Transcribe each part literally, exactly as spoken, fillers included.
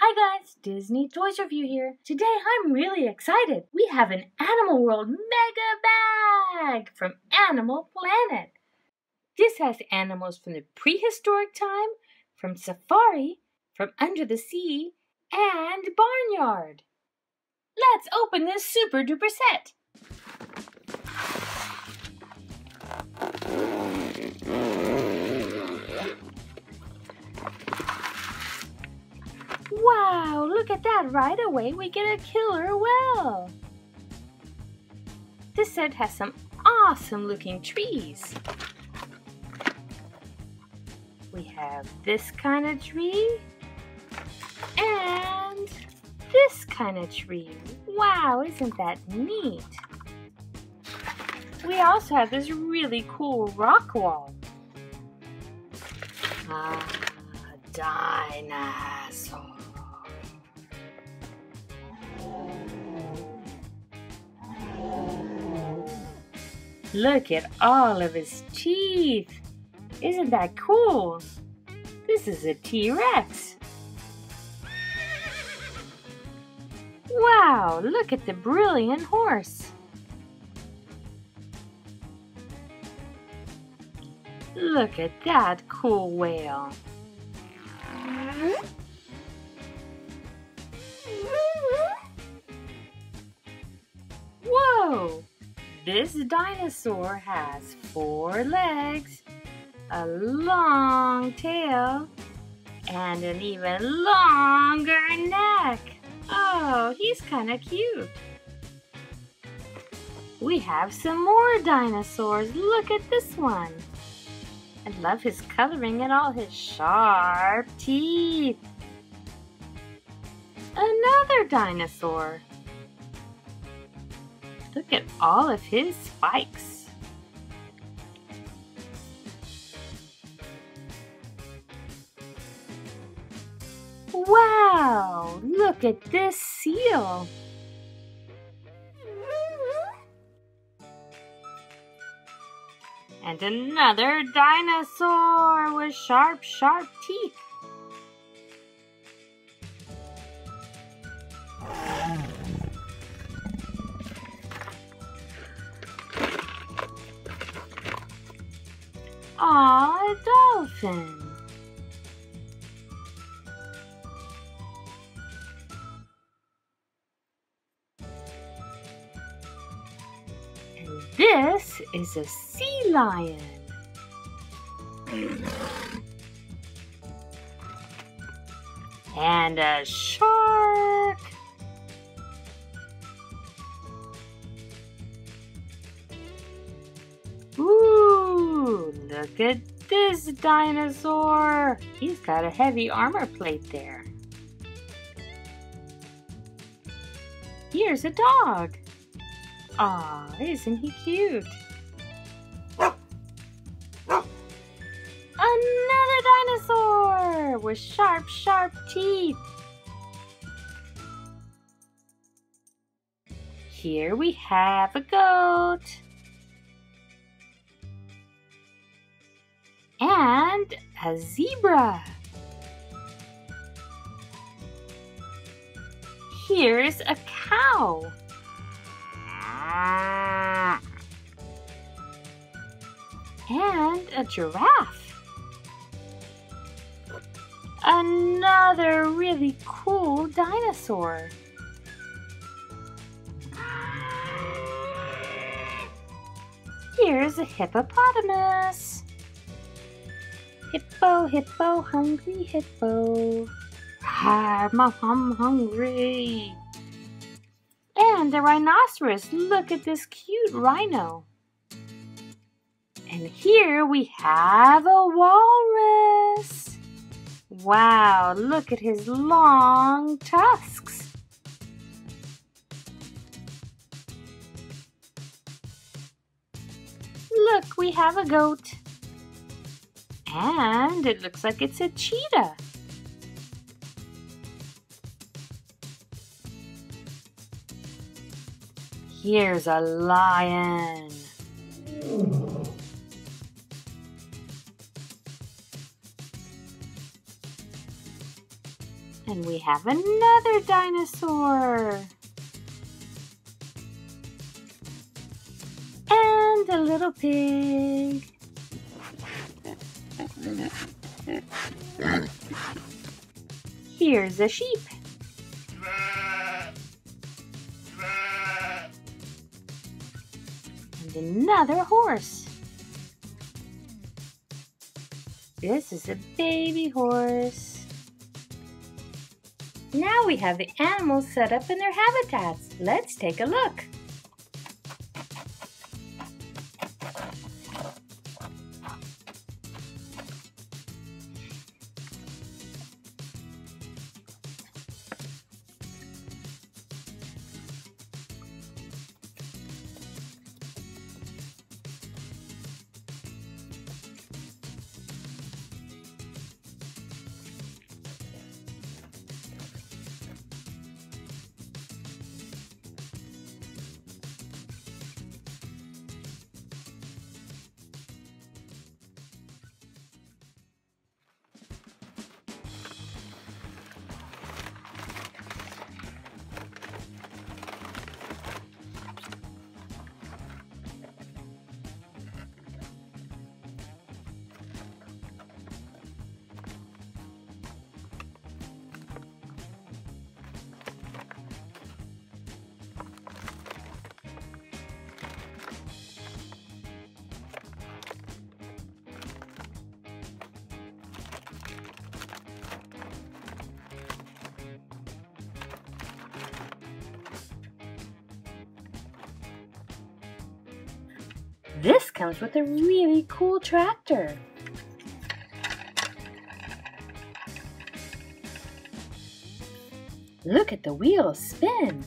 Hi guys, Disney Toys Review here. Today I'm really excited. We have an Animal World Mega Bag from Animal Planet. This has animals from the prehistoric time, from safari, from under the sea, and barnyard. Let's open this super duper set. Wow, look at that. Right away we get a killer whale. This set has some awesome looking trees. We have this kind of tree and this kind of tree. Wow, isn't that neat? We also have this really cool rock wall. Ah, dinosaur. Look at all of his teeth. Isn't that cool? This is a T-Rex. Wow, look at the brilliant horse. Look at that cool whale. Whoa! This dinosaur has four legs, a long tail, and an even longer neck. Oh, he's kind of cute. We have some more dinosaurs. Look at this one. I love his coloring and all his sharp teeth. Another dinosaur. Look at all of his spikes. Wow, look at this seal. And another dinosaur with sharp, sharp teeth. Aw, a dolphin. This is a sea lion. And a shark. Ooh, look at this dinosaur. He's got a heavy armor plate there. Here's a dog. Aw, isn't he cute? Another dinosaur with sharp, sharp teeth. Here we have a goat. And a zebra. Here's a cow. And a giraffe. Another really cool dinosaur. Here's a hippopotamus. Hippo, hippo, hungry hippo. Ah, mom, I'm hungry. And a rhinoceros. Look at this cute rhino. And here we have a walrus. Wow, look at his long tusks. Look, we have a goat. And it looks like it's a cheetah. Here's a lion. And And we have another dinosaur! And a little pig! Here's a sheep! And another horse! This is a baby horse! Now we have the animals set up in their habitats. Let's take a look. This comes with a really cool tractor. Look at the wheels spin.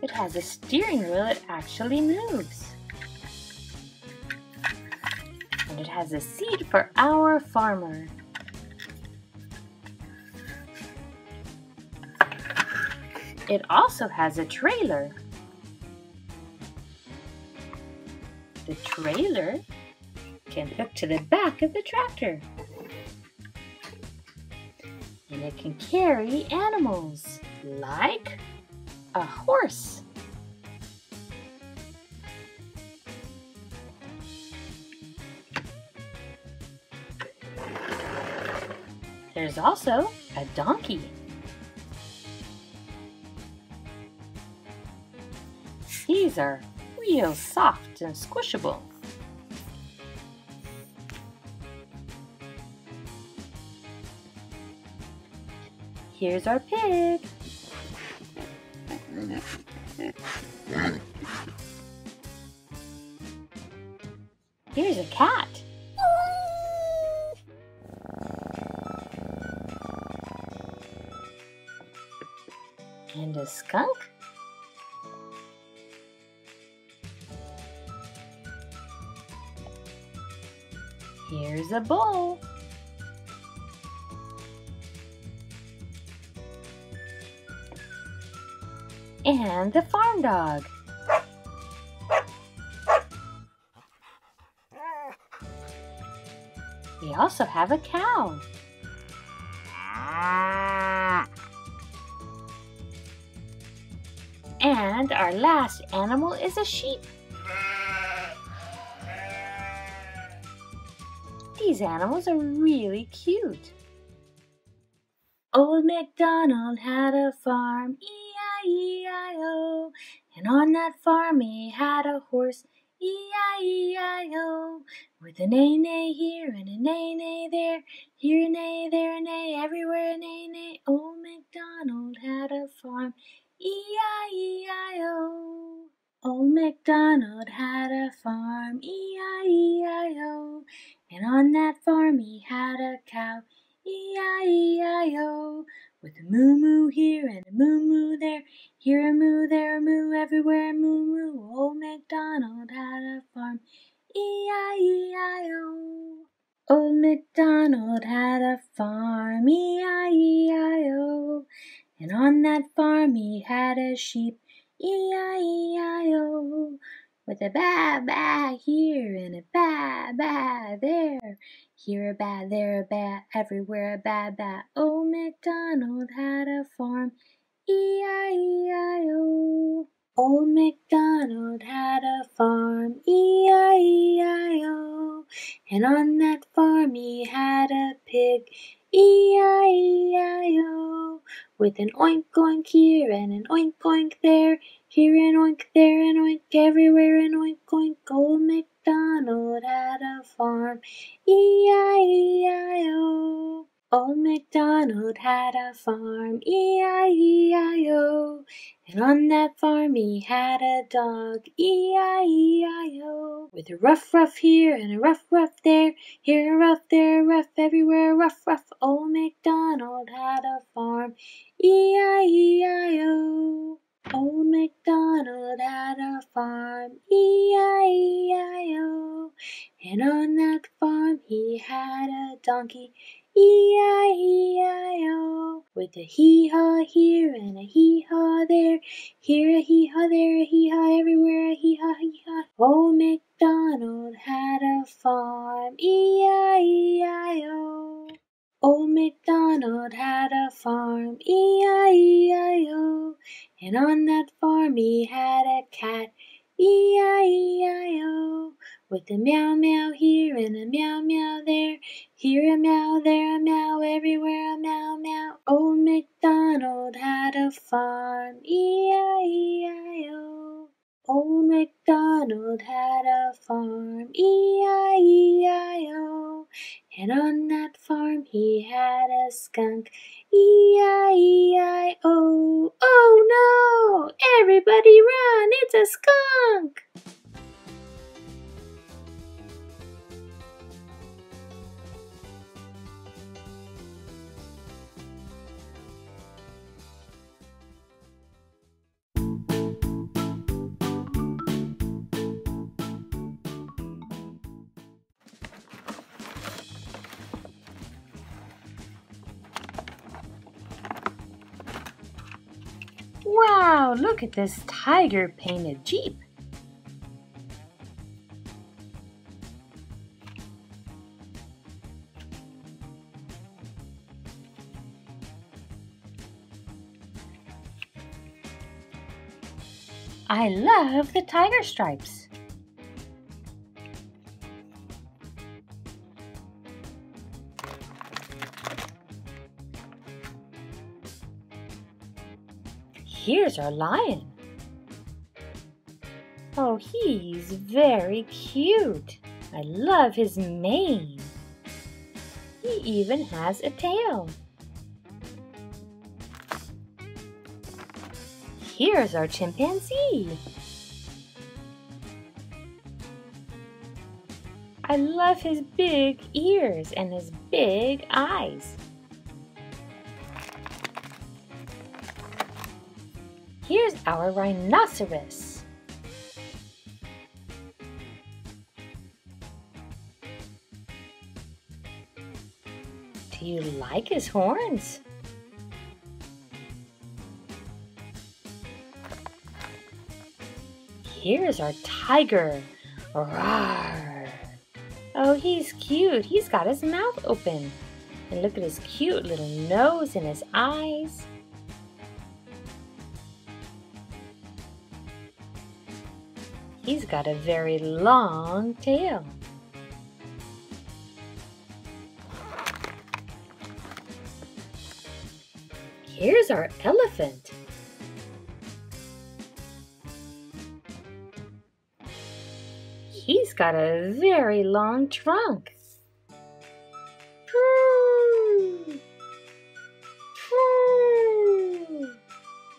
It has a steering wheel that actually moves. And it has a seat for our farmer. It also has a trailer. The trailer can hook to the back of the tractor, and it can carry animals like a horse. There's also a donkey. These are real soft and squishable. Here's our pig. Here's a cat. And a skunk. Here's a bull. And the farm dog. We also have a cow. And our last animal is a sheep. These animals are really cute. Old MacDonald had a farm, E I E I O. And on that farm he had a horse, E I E I O. With a neigh-neigh here and a neigh-neigh there, here a neigh, there a neigh, everywhere a neigh-neigh. Old MacDonald had a farm, E I E I O. Old MacDonald had a farm, E I E I O. And on that farm he had a cow, E I E I O. With a moo-moo here and a moo-moo there, here a moo, there a moo, everywhere a moo-moo. Old MacDonald had a farm, E I E I O. Old MacDonald had a farm, E I E I O. And on that farm he had a sheep, E I E I O. with a ba-ba here and a ba-ba there. Here a ba, there a ba, everywhere a ba-ba. Old MacDonald had a farm, E I E I O. Old MacDonald had a farm, E I E I O. And on that farm he had a pig, E I E I O. With an oink oink here and an oink oink there, here an oink, there an oink, everywhere an oink oink. Old MacDonald had a farm, E I E I O. Old MacDonald had a farm, E I E I O. And on that farm he had a dog, E I E I O. With a ruff ruff here and a ruff ruff there, here a ruff, there a ruff, everywhere a ruff ruff. Old MacDonald had a farm, E I E I O. Old MacDonald had a farm, E I E I O. And on that farm he had a donkey, E I E I O. With a hee-haw here and a hee-haw there, here a hee-haw, there a hee-haw, everywhere a hee-haw, hee-haw. Old MacDonald had a farm, E I E I O. Old MacDonald had a farm, E I E I O. And on that farm he had a cat, E I E I O. With a meow meow here and a meow meow there, here a meow, there a meow, everywhere a meow meow. Old MacDonald had a farm, E I E I O. Old MacDonald had a farm, E I E I O. And on that farm he had a skunk, E I E I O. Oh no! Everybody run! It's a skunk! Wow, look at this tiger painted Jeep. I love the tiger stripes. Here's our lion. Oh, he's very cute. I love his mane. He even has a tail. Here's our chimpanzee. I love his big ears and his big eyes. Here's our rhinoceros. Do you like his horns? Here's our tiger. Roar! Oh, he's cute. He's got his mouth open. And look at his cute little nose and his eyes. He's got a very long tail. Here's our elephant. He's got a very long trunk.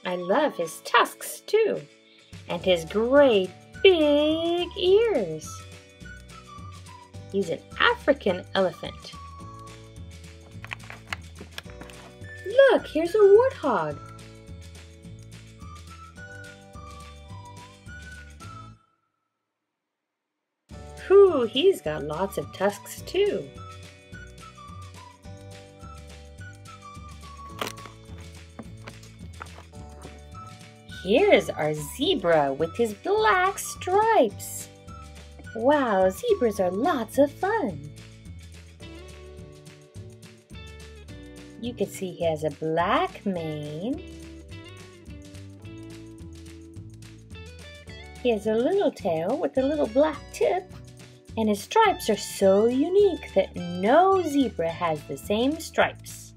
I love his tusks too, and his great big ears. He's an African elephant. Look, here's a warthog. Whew, he's got lots of tusks too. Here's our zebra with his black stripes. Wow, zebras are lots of fun. You can see he has a black mane. He has a little tail with a little black tip. And his stripes are so unique that no zebra has the same stripes.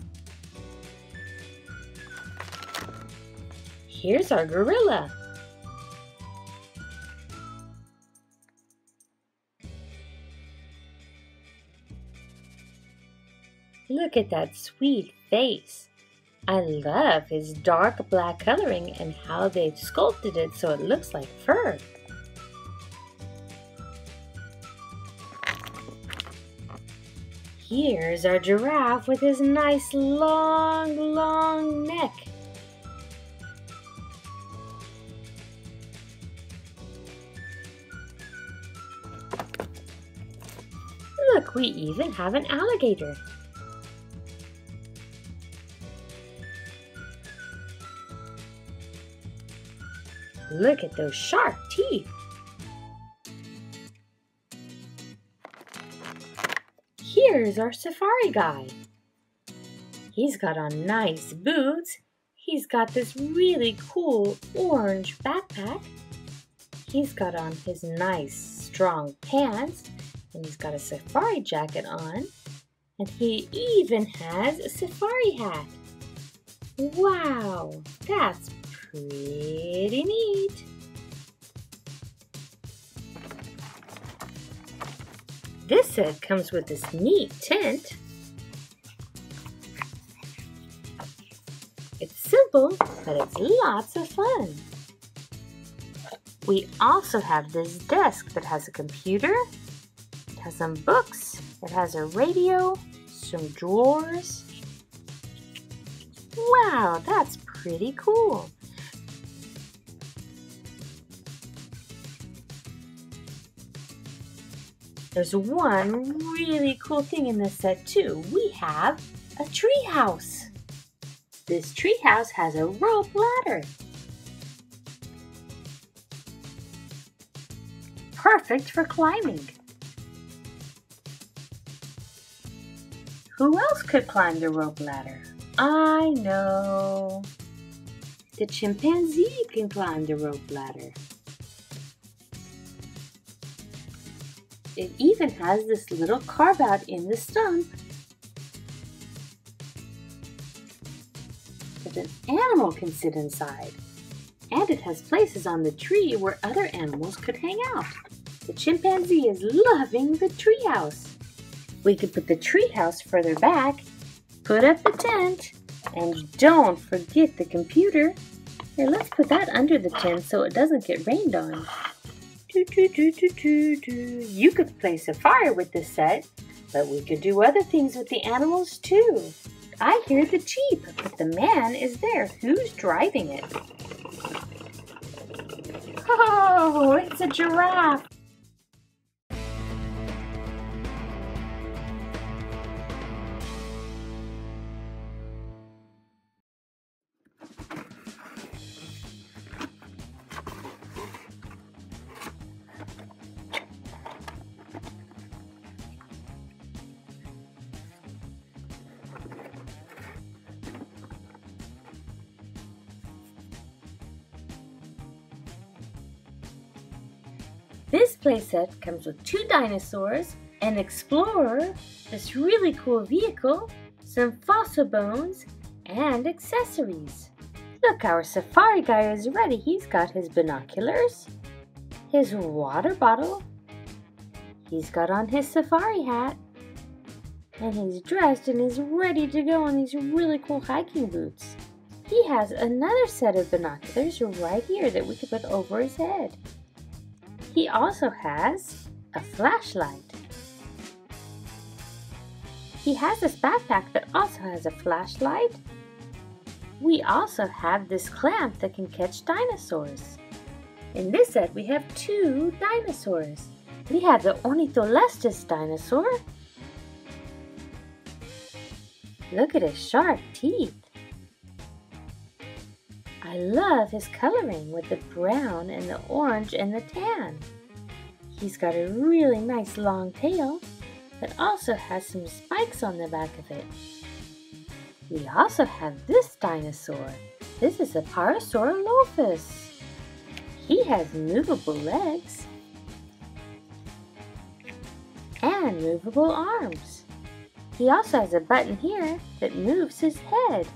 Here's our gorilla. Look at that sweet face. I love his dark black coloring and how they've sculpted it so it looks like fur. Here's our giraffe with his nice long, long neck. Look, we even have an alligator. Look at those sharp teeth. Here's our safari guy. He's got on nice boots. He's got this really cool orange backpack. He's got on his nice strong pants. And he's got a safari jacket on. And he even has a safari hat. Wow, that's pretty neat. This set comes with this neat tent. It's simple, but it's lots of fun. We also have this desk that has a computer, it has some books, it has a radio, some drawers. Wow, that's pretty cool. There's one really cool thing in this set too. We have a tree house. This tree house has a rope ladder. Perfect for climbing. Who else could climb the rope ladder? I know. The chimpanzee can climb the rope ladder. It even has this little carve-out in the stump that an animal can sit inside. And it has places on the tree where other animals could hang out. The chimpanzee is loving the treehouse. We could put the treehouse further back, put up the tent, and don't forget the computer. Here, let's put that under the tent so it doesn't get rained on. Do, do, do, do, do, do. You could play safari with this set, but we could do other things with the animals too. I hear the jeep, but the man is there. Who's driving it? Oh, it's a giraffe. This playset comes with two dinosaurs, an explorer, this really cool vehicle, some fossil bones, and accessories. Look, our safari guy is ready. He's got his binoculars, his water bottle, he's got on his safari hat, and he's dressed and is ready to go on these really cool hiking boots. He has another set of binoculars right here that we could put over his head. He also has a flashlight. He has this backpack that also has a flashlight. We also have this clamp that can catch dinosaurs. In this set we have two dinosaurs. We have the Ornitholestes dinosaur. Look at his sharp teeth. I love his coloring with the brown and the orange and the tan. He's got a really nice long tail that also has some spikes on the back of it. We also have this dinosaur. This is a Parasaurolophus. He has movable legs and movable arms. He also has a button here that moves his head.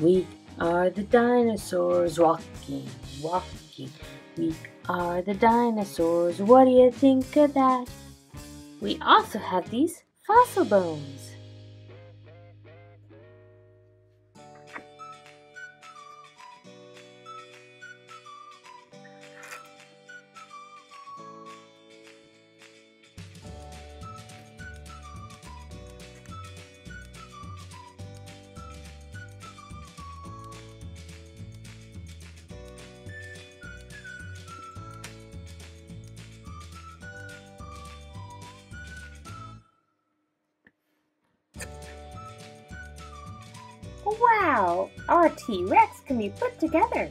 We are the dinosaurs walking, walking. We are the dinosaurs. What do you think of that? We also have these fossil bones. Wow! Our T-Rex can be put together!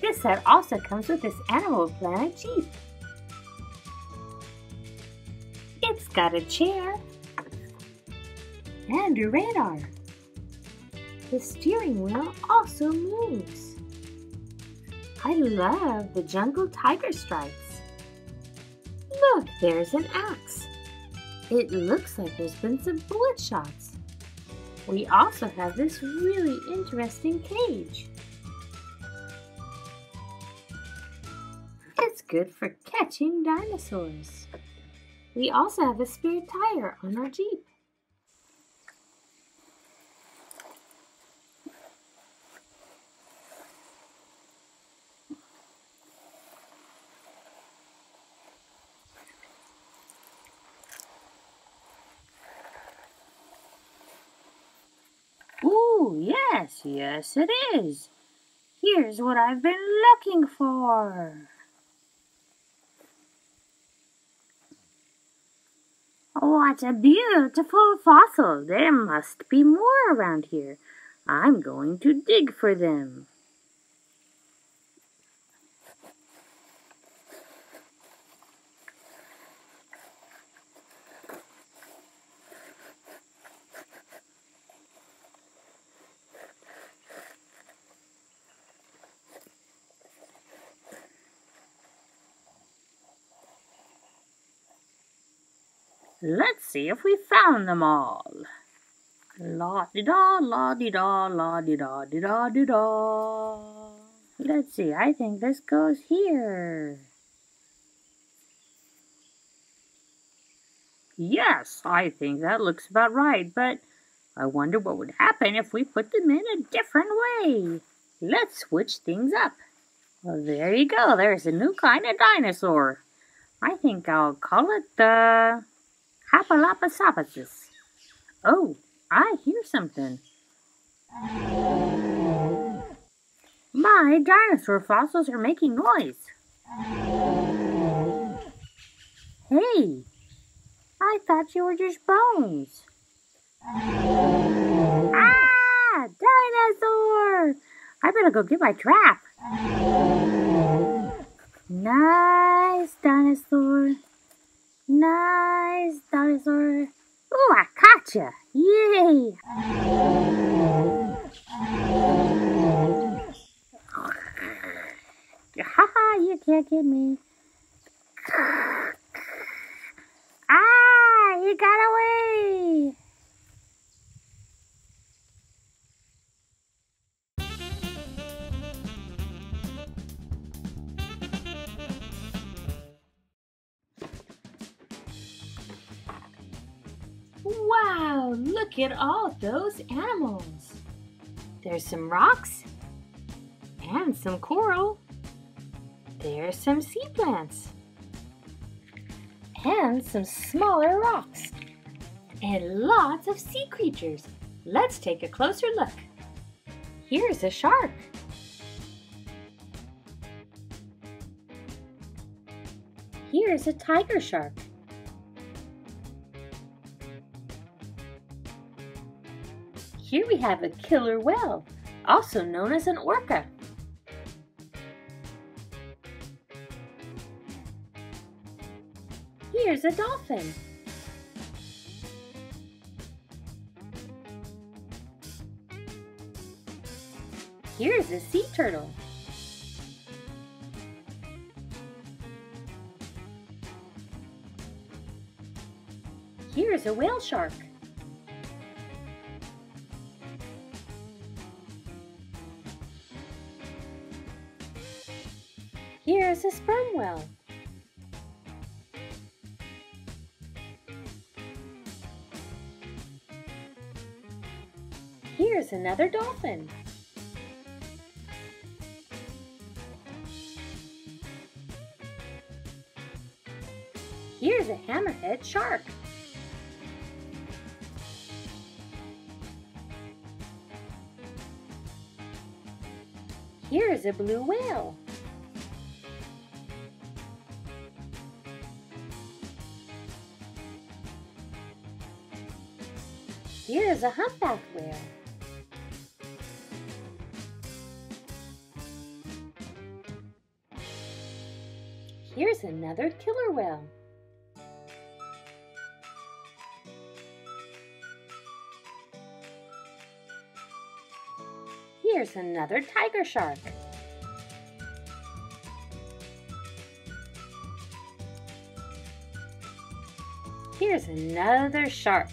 This set also comes with this Animal Planet Jeep. It's got a chair and a radar. The steering wheel also moves. I love the jungle tiger stripes. Look, there's an axe. It looks like there's been some bullet shots. We also have this really interesting cage. It's good for catching dinosaurs. We also have a spare tire on our Jeep. Yes, yes it is. Here's what I've been looking for. What a beautiful fossil. There must be more around here. I'm going to dig for them. Let's see if we found them all. La-di-da, la-di-da, la-di-da, di-da, di-da. Let's see, I think this goes here. Yes, I think that looks about right, but I wonder what would happen if we put them in a different way. Let's switch things up. Well, there you go. There's a new kind of dinosaur. I think I'll call it the... Apoloposophages. Oh, I hear something. My dinosaur fossils are making noise. Hey, I thought you were just bones. Ah, dinosaur! I better go get my trap. Nice dinosaur. Nice dinosaur. Oh, I caught ya! Yay! Haha, you can't get me. Ah, you got away! Wow, look at all those animals. There's some rocks and some coral. There's some sea plants and some smaller rocks and lots of sea creatures. Let's take a closer look. Here's a shark. Here's a tiger shark. Here we have a killer whale, also known as an orca. Here's a dolphin. Here's a sea turtle. Here's a whale shark. Here's a sperm whale. Here's another dolphin. Here's a hammerhead shark. Here's a blue whale. Here's a humpback whale. Here's another killer whale. Here's another tiger shark. Here's another shark.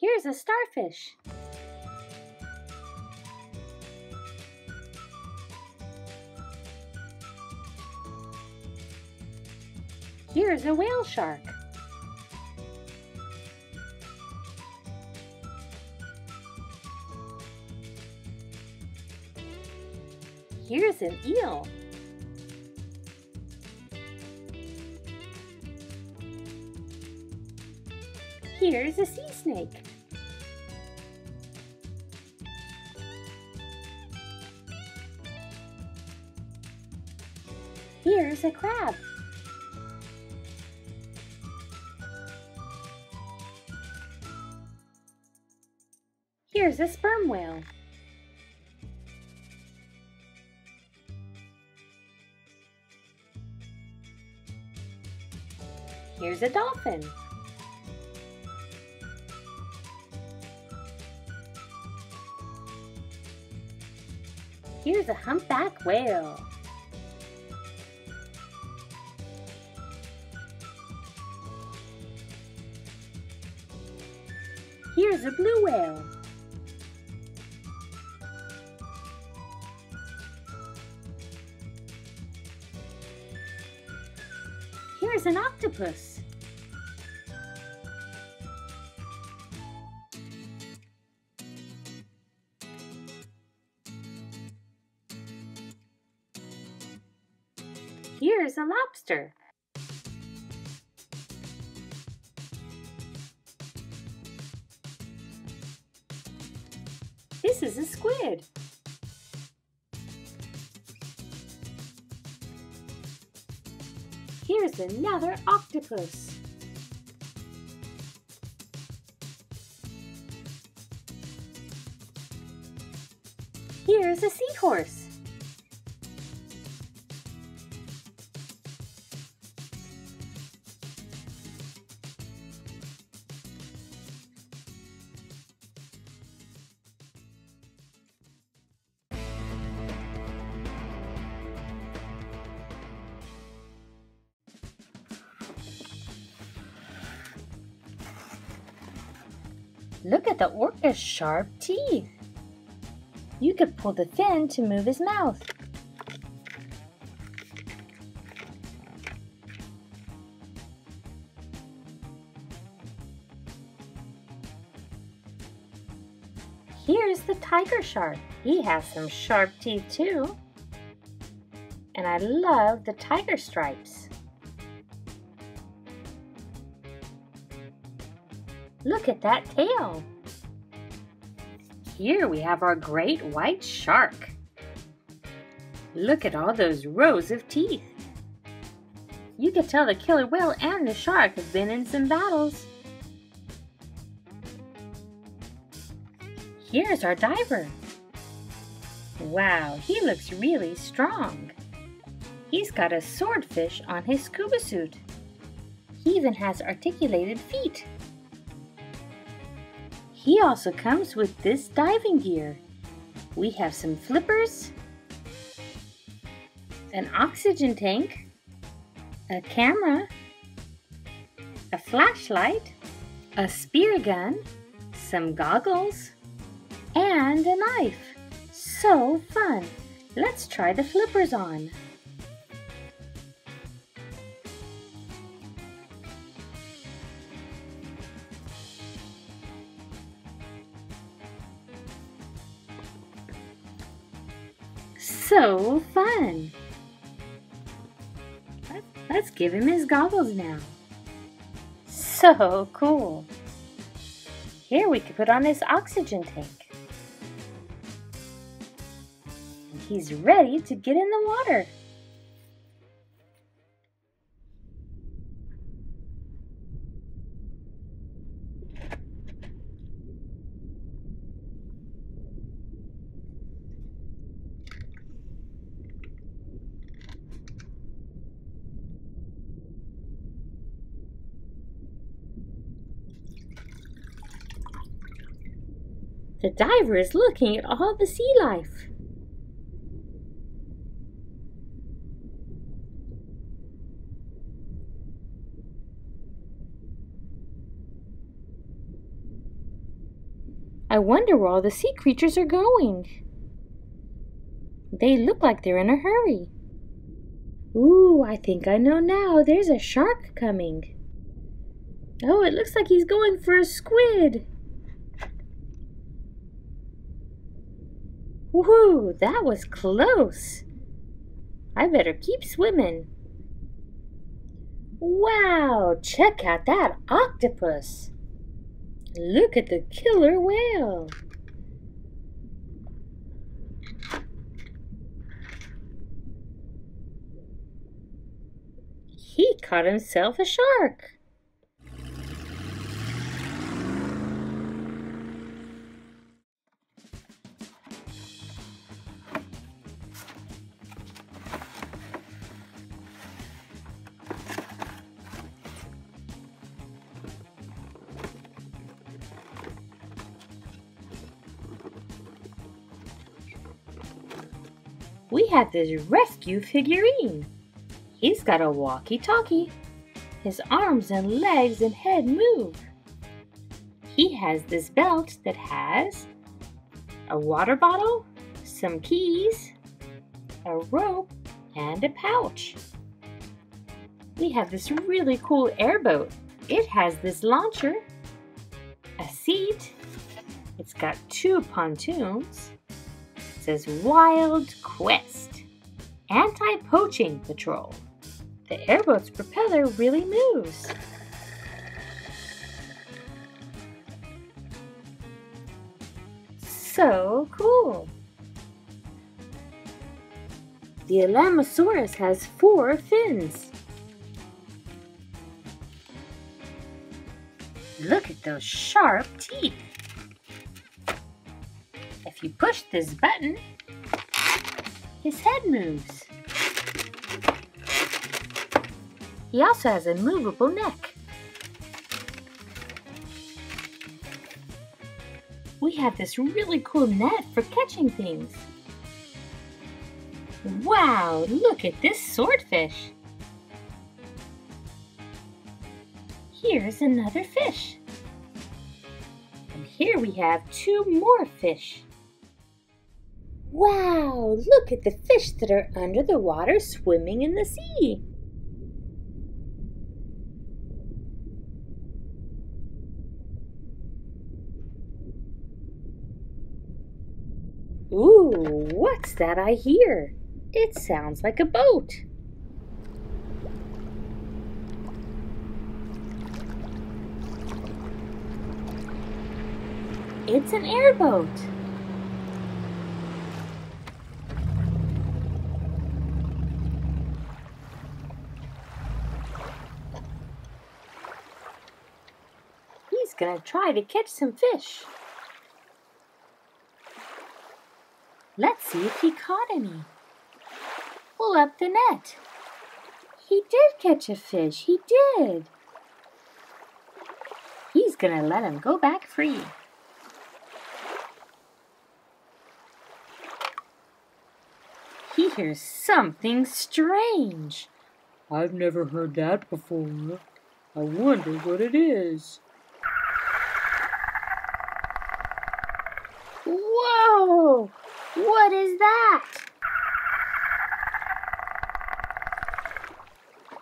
Here's a starfish. Here's a whale shark. Here's an eel. Here's a sea snake. Here's a crab. Here's a sperm whale. Here's a dolphin. Here's a humpback whale. Here's a blue whale. Here's an octopus. Here's a lobster. This is a squid. Here's another octopus. Here's a seahorse. Look at the orca's sharp teeth. You could pull the fin to move his mouth. Here's the tiger shark. He has some sharp teeth too. And I love the tiger stripes. Look at that tail! Here we have our great white shark. Look at all those rows of teeth. You could tell the killer whale and the shark have been in some battles. Here's our diver. Wow, he looks really strong. He's got a swordfish on his scuba suit. He even has articulated feet. He also comes with this diving gear. We have some flippers, an oxygen tank, a camera, a flashlight, a spear gun, some goggles, and a knife. So fun! Let's try the flippers on. So fun! Let's give him his goggles now. So cool! Here we can put on this oxygen tank. He's ready to get in the water. The diver is looking at all the sea life. I wonder where all the sea creatures are going. They look like they're in a hurry. Ooh, I think I know now. There's a shark coming. Oh, it looks like he's going for a squid. Woohoo, that was close. I better keep swimming. Wow, check out that octopus. Look at the killer whale. He caught himself a shark. We have this rescue figurine. He's got a walkie-talkie. His arms and legs and head move. He has this belt that has a water bottle, some keys, a rope, and a pouch. We have this really cool airboat. It has this launcher, a seat. It's got two pontoons. Says Wild Quest, Anti-Poaching Patrol. The airboat's propeller really moves. So cool! The Alamosaurus has four fins. Look at those sharp teeth. If you push this button, his head moves. He also has a movable neck. We have this really cool net for catching things. Wow, look at this swordfish. Here's another fish. And here we have two more fish. Wow, look at the fish that are under the water swimming in the sea. Ooh, what's that I hear? It sounds like a boat. It's an airboat. gonna try to catch some fish. Let's see if he caught any. Pull up the net. He did catch a fish, he did. He's gonna let him go back free. He hears something strange. I've never heard that before. I wonder what it is. Whoa! What is that?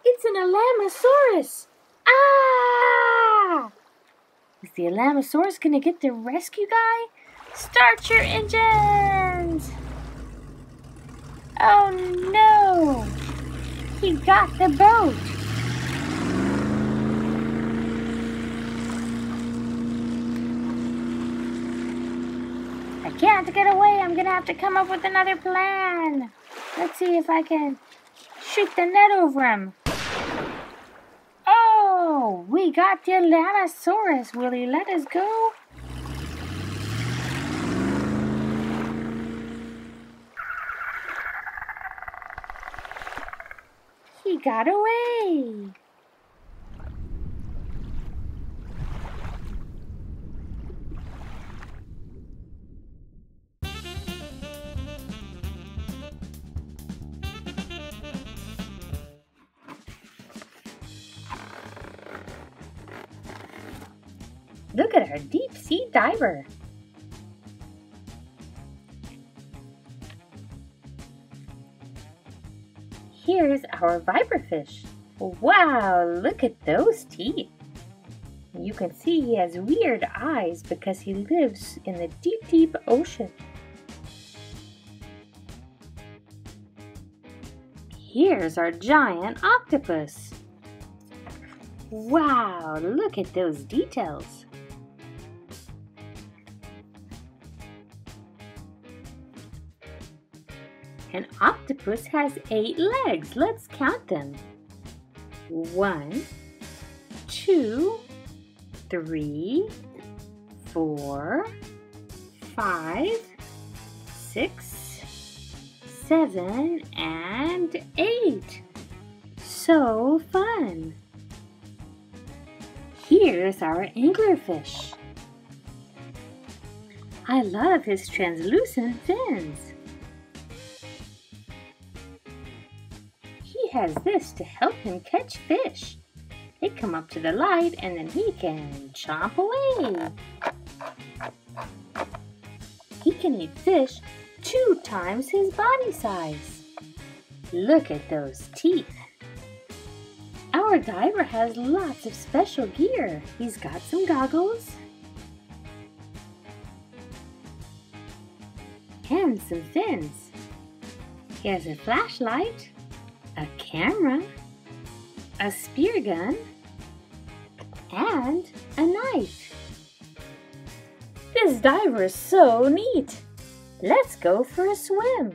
It's an Alamosaurus! Ah! Is the Alamosaurus gonna get the rescue guy? Start your engines! Oh no! He got the boat! I can't get away. I'm gonna have to come up with another plan. Let's see if I can shoot the net over him. Oh! We got the Allosaurus. Will he let us go? He got away! Look at our deep sea diver! Here's our viper fish. Wow, look at those teeth. You can see he has weird eyes because he lives in the deep, deep ocean. Here's our giant octopus. Wow, look at those details. An octopus has eight legs. Let's count them. One, two, three, four, five, six, seven, and eight. So fun! Here's our anglerfish. I love his translucent fins. Has this to help him catch fish. They come up to the light and then he can chomp away. He can eat fish two times his body size. Look at those teeth. Our diver has lots of special gear. He's got some goggles and some fins. He has a flashlight, a camera, a spear gun, and a knife. This diver is so neat. Let's go for a swim.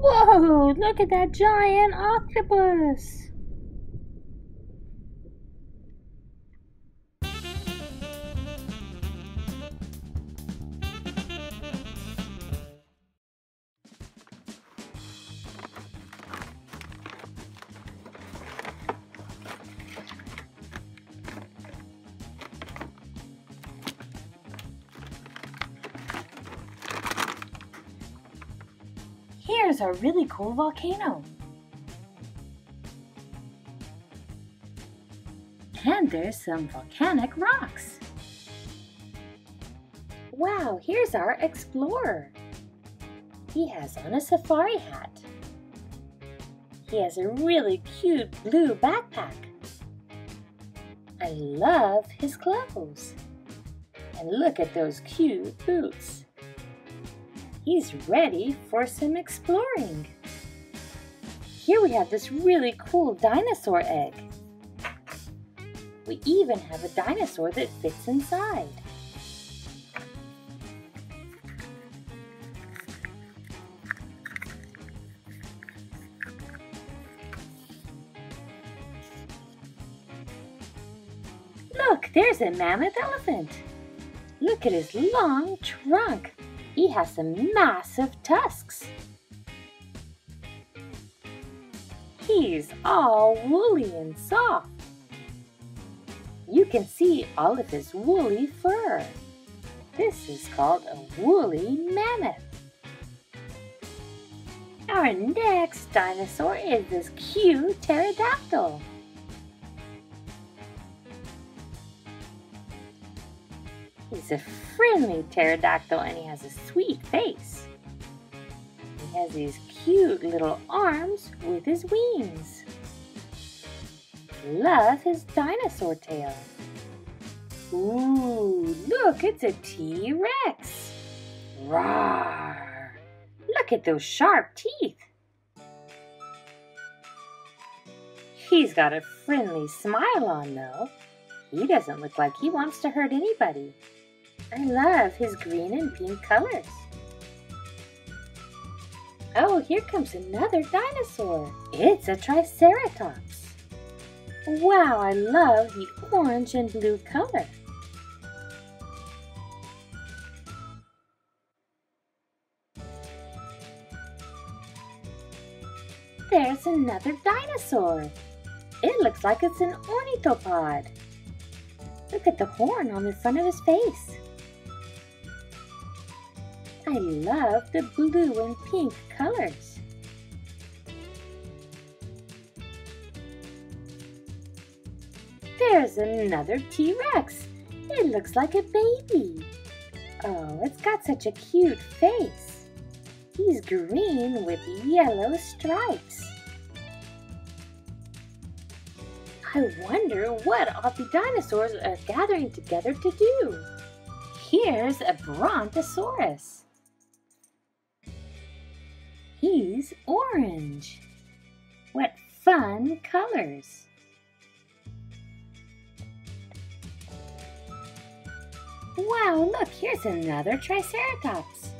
Whoa, look at that giant octopus! is a really cool volcano. And there's some volcanic rocks. Wow, here's our explorer. He has on a safari hat. He has a really cute blue backpack. I love his clothes. And look at those cute boots. He's ready for some exploring. Here we have this really cool dinosaur egg. We even have a dinosaur that fits inside. Look, there's a mammoth elephant. Look at his long trunk. He has some massive tusks. He's all woolly and soft. You can see all of his woolly fur. This is called a woolly mammoth. Our next dinosaur is this cute pterodactyl. He's a friendly pterodactyl and he has a sweet face. He has these cute little arms with his wings. Love his dinosaur tail. Ooh, look, it's a T-Rex. Rawr! Look at those sharp teeth. He's got a friendly smile on though. He doesn't look like he wants to hurt anybody. I love his green and pink colors. Oh, here comes another dinosaur. It's a Triceratops. Wow, I love the orange and blue color. There's another dinosaur. It looks like it's an ornithopod. Look at the horn on the front of his face. I love the blue and pink colors. There's another T-Rex. It looks like a baby. Oh, it's got such a cute face. He's green with yellow stripes. I wonder what all the dinosaurs are gathering together to do. Here's a Brontosaurus. He's orange. What fun colors. Wow, look, here's another Triceratops.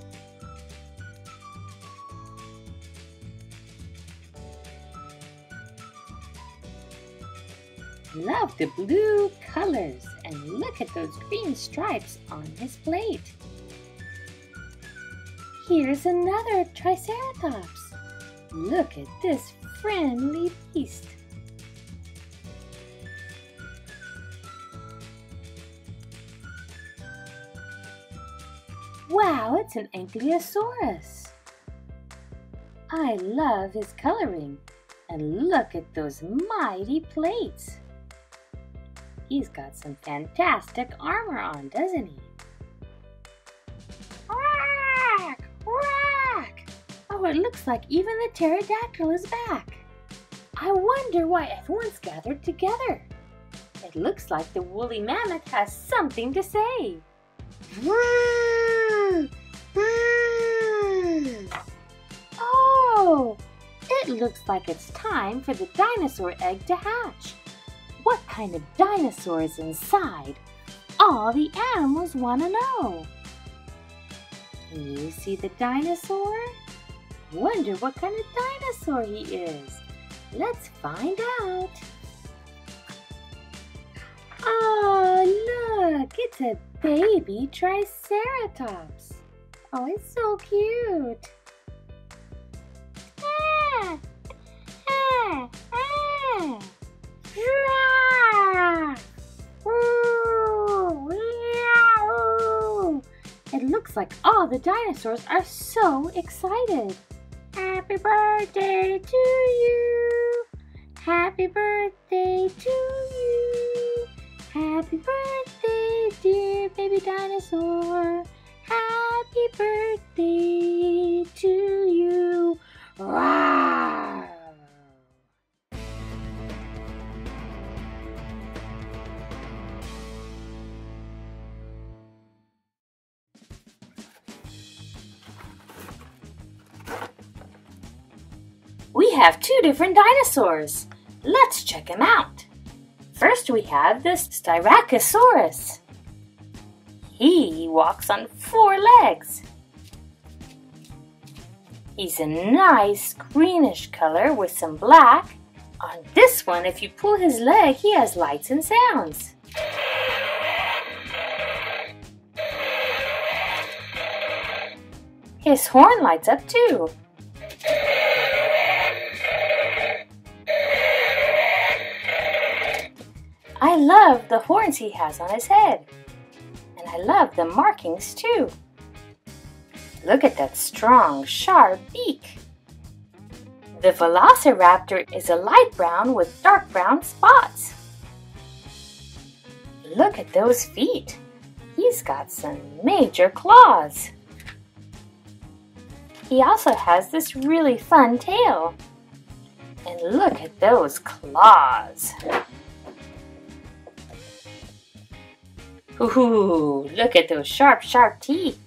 Love the blue colors and look at those green stripes on his plate. Here's another Triceratops. Look at this friendly beast. Wow, it's an Ankylosaurus. I love his coloring and look at those mighty plates. He's got some fantastic armor on, doesn't he? Quack! Quack! Oh, it looks like even the pterodactyl is back. I wonder why everyone's gathered together. It looks like the woolly mammoth has something to say. Oh, it looks like it's time for the dinosaur egg to hatch. What kind of dinosaur is inside? All the animals want to know. Can you see the dinosaur? Wonder what kind of dinosaur he is. Let's find out. Oh, look, it's a baby Triceratops. Oh, it's so cute. Ah, ah, ah. It looks like all the dinosaurs are so excited. Happy birthday to you. Happy birthday to you. Happy birthday, dear baby dinosaur. Happy birthday to you. Rawr! We have two different dinosaurs. Let's check them out. First we have this Styracosaurus. He walks on four legs. He's a nice greenish color with some black. On this one, if you pull his leg, he has lights and sounds. His horn lights up too. I love the horns he has on his head, and I love the markings too. Look at that strong, sharp beak. The Velociraptor is a light brown with dark brown spots. Look at those feet. He's got some major claws. He also has this really fun tail. And look at those claws. Ooh, look at those sharp, sharp teeth.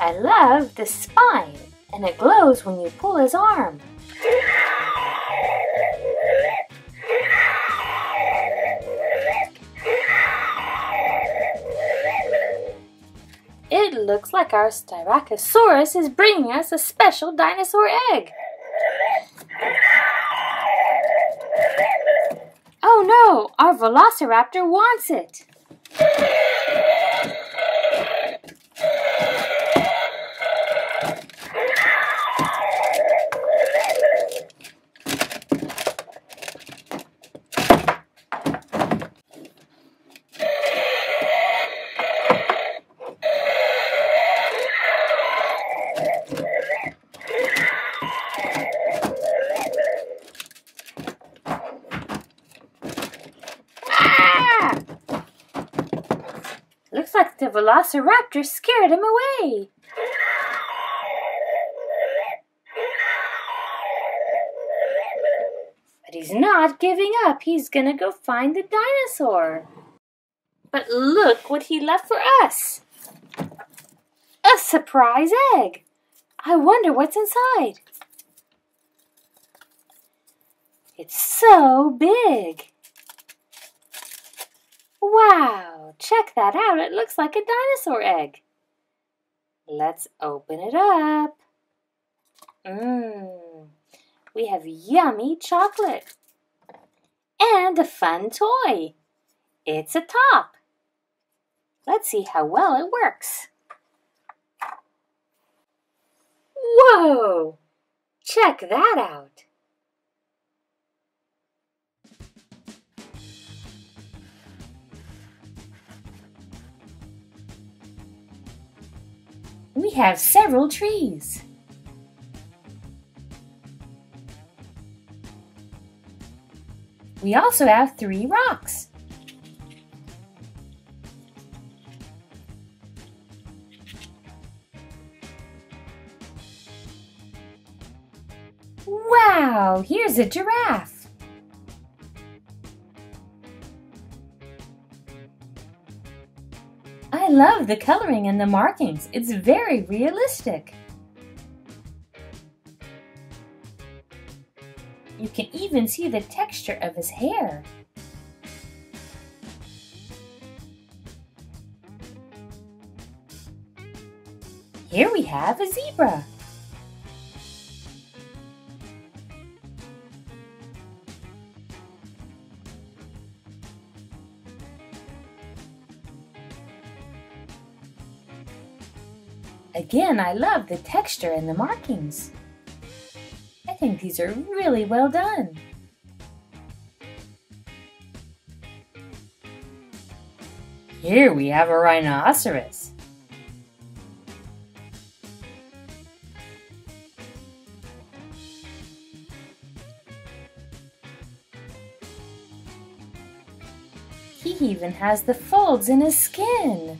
I love the spine, and it glows when you pull his arm. It looks like our Styracosaurus is bringing us a special dinosaur egg. Oh no, our Velociraptor wants it! The Velociraptor scared him away. But he's not giving up. He's gonna go find the dinosaur. But look what he left for us. A surprise egg. I wonder what's inside. It's so big. Wow, check that out. It looks like a dinosaur egg. Let's open it up. Mmm, we have yummy chocolate. And a fun toy. It's a top. Let's see how well it works. Whoa, check that out. We have several trees. We also have three rocks. Wow, here's a giraffe. I love the coloring and the markings. It's very realistic. You can even see the texture of his hair. Here we have a zebra. Again, I love the texture and the markings. I think these are really well done. Here we have a rhinoceros. He even has the folds in his skin.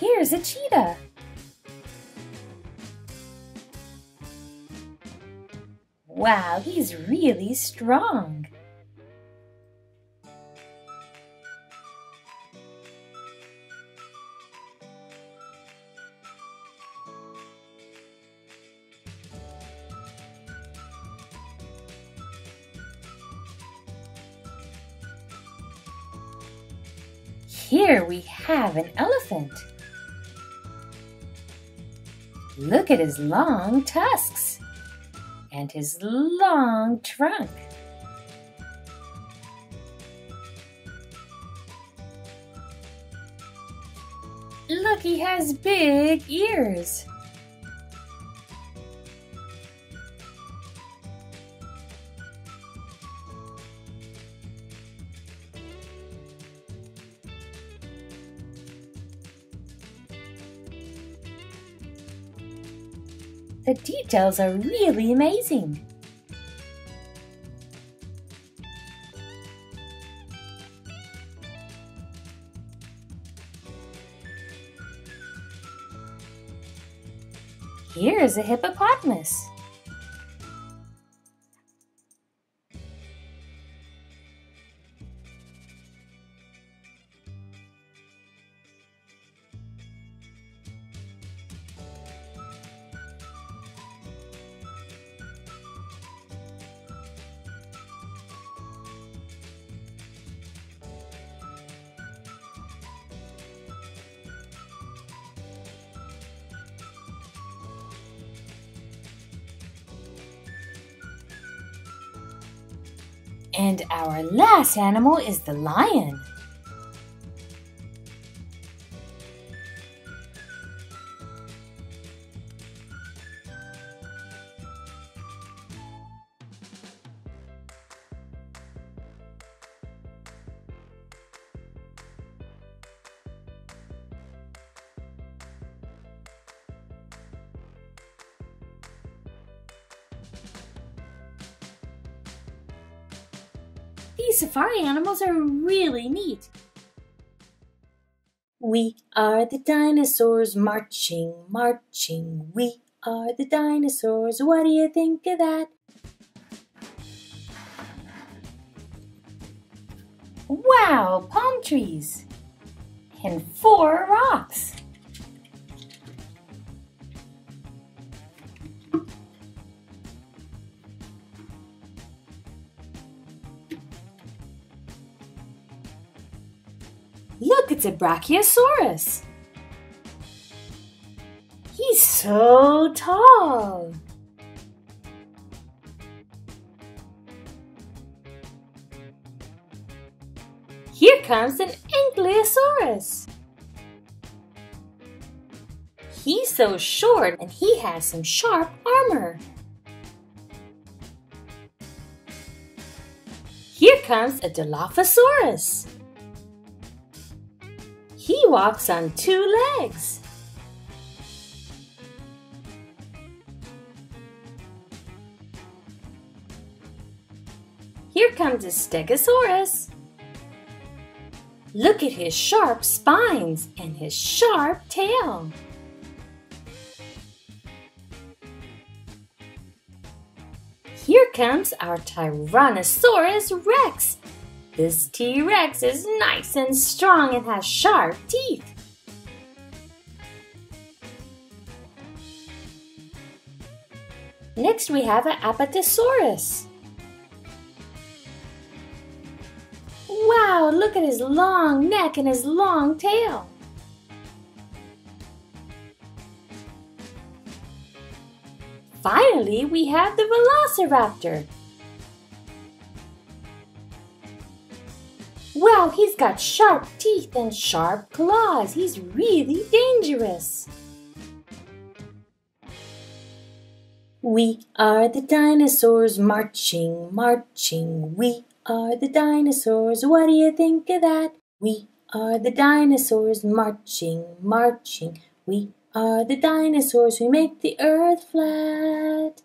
Here's a cheetah. Wow, he's really strong. Here we have an elephant. Look at his long tusks and his long trunk. Look, he has big ears. The details are really amazing. Here is a hippopotamus. And our last animal is the lion. These safari animals are really neat. We are the dinosaurs marching, marching. We are the dinosaurs. What do you think of that? Wow, palm trees and four rocks. Look, it's a Brachiosaurus. He's so tall. Here comes an Ankylosaurus. He's so short and he has some sharp armor. Here comes a Dilophosaurus. He walks on two legs. Here comes a Stegosaurus. Look at his sharp spines and his sharp tail. Here comes our Tyrannosaurus Rex. This T-Rex is nice and strong and has sharp teeth. Next we have an Apatosaurus. Wow, look at his long neck and his long tail. Finally, we have the Velociraptor. Wow, he's got sharp teeth and sharp claws. He's really dangerous. We are the dinosaurs marching, marching. We are the dinosaurs. What do you think of that? We are the dinosaurs marching, marching. We are the dinosaurs who make the earth flat.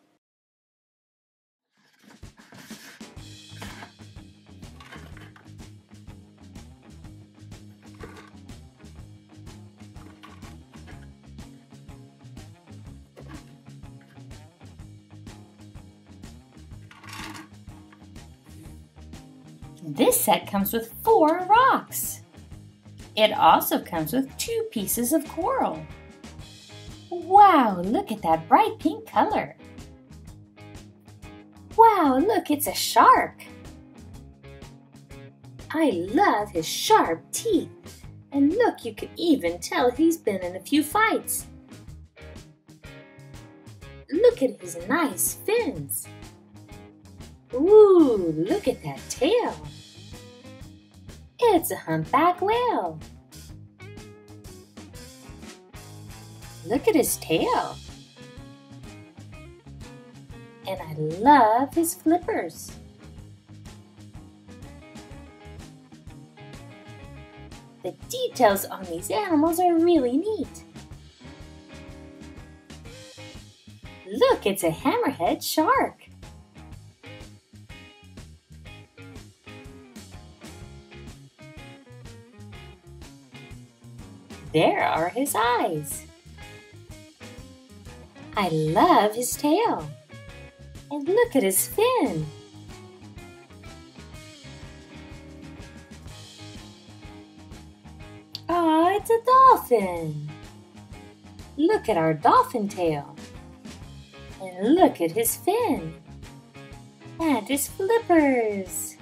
This set comes with four rocks. It also comes with two pieces of coral. Wow, look at that bright pink color. Wow, look, it's a shark. I love his sharp teeth. And look, you can even tell he's been in a few fights. Look at his nice fins. Ooh, look at that tail. It's a humpback whale. Look at his tail. And I love his flippers. The details on these animals are really neat. Look, it's a hammerhead shark. There are his eyes. I love his tail. And look at his fin. Oh, it's a dolphin. Look at our dolphin tail. And look at his fin. And his flippers.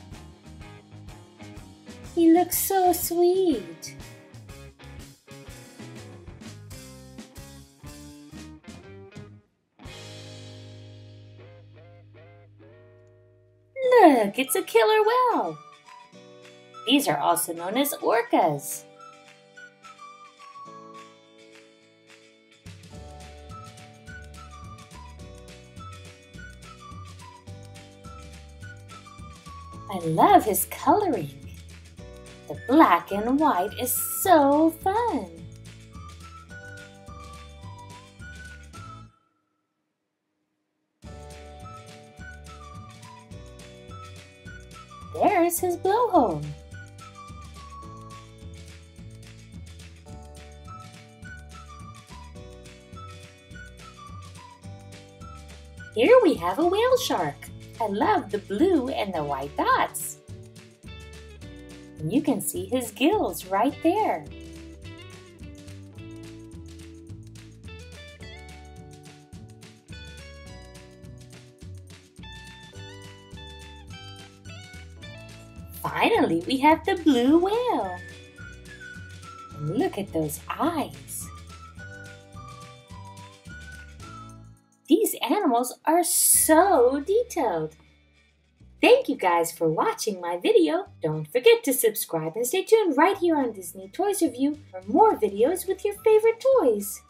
He looks so sweet. Look, it's a killer whale. These are also known as orcas. I love his coloring. The black and white is so fun. There's his blowhole. Here we have a whale shark. I love the blue and the white dots. And you can see his gills right there. Finally, we have the blue whale. And look at those eyes. These animals are so detailed. Thank you guys for watching my video. Don't forget to subscribe and stay tuned right here on Disney Toys Review for more videos with your favorite toys.